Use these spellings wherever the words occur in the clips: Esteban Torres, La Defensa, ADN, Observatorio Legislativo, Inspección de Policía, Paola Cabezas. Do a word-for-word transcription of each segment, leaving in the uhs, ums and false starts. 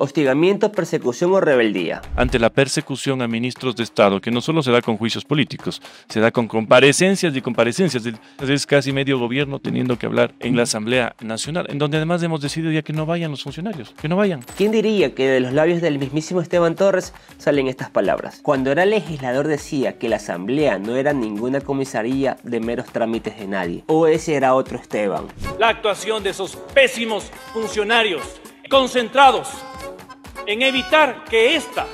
hostigamiento, persecución o rebeldía. Ante la persecución a ministros de Estado, que no solo se da con juicios políticos, se da con comparecencias y comparecencias. Es casi medio gobierno teniendo que hablar en la Asamblea Nacional, en donde además hemos decidido ya que no vayan los funcionarios, que no vayan. ¿Quién diría que de los labios del mismísimo Esteban Torres salen estas palabras? Cuando era legislador decía que la Asamblea no era ninguna comisaría de meros trámites de nadie. O ese era otro Esteban. La actuación de esos pésimos funcionarios concentrados en evitar que esta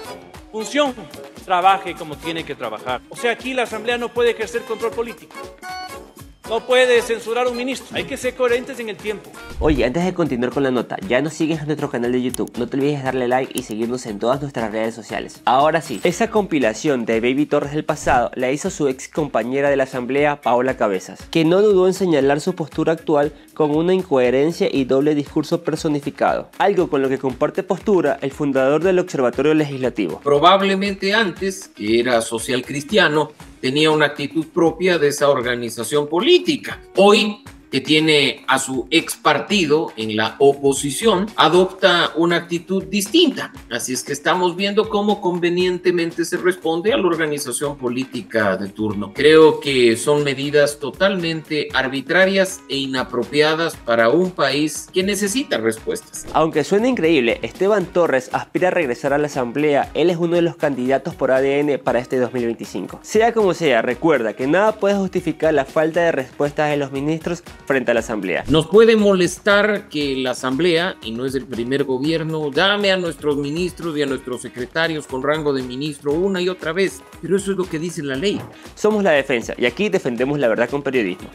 función trabaje como tiene que trabajar. O sea, aquí la Asamblea no puede ejercer control político. No puede censurar a un ministro. Hay que ser coherentes en el tiempo. Oye, antes de continuar con la nota, ya nos sigues en nuestro canal de YouTube. No te olvides darle like y seguirnos en todas nuestras redes sociales. Ahora sí, esa compilación de Baby Torres del pasado la hizo su ex compañera de la Asamblea, Paola Cabezas, que no dudó en señalar su postura actual con una incoherencia y doble discurso personificado. Algo con lo que comparte postura el fundador del Observatorio Legislativo. Probablemente antes, que era social cristiano, tenía una actitud propia de esa organización política. Hoy, que tiene a su ex partido en la oposición, adopta una actitud distinta. Así es que estamos viendo cómo convenientemente se responde a la organización política de turno. Creo que son medidas totalmente arbitrarias e inapropiadas para un país que necesita respuestas. Aunque suene increíble, Esteban Torres aspira a regresar a la Asamblea. Él es uno de los candidatos por A D N para este dos mil veinticinco. Sea como sea, recuerda que nada puede justificar la falta de respuestas de los ministros frente a la Asamblea. Nos puede molestar que la Asamblea, y no es el primer gobierno, llame a nuestros ministros y a nuestros secretarios con rango de ministro una y otra vez, pero eso es lo que dice la ley. Somos La Defensa y aquí defendemos la verdad con periodismo.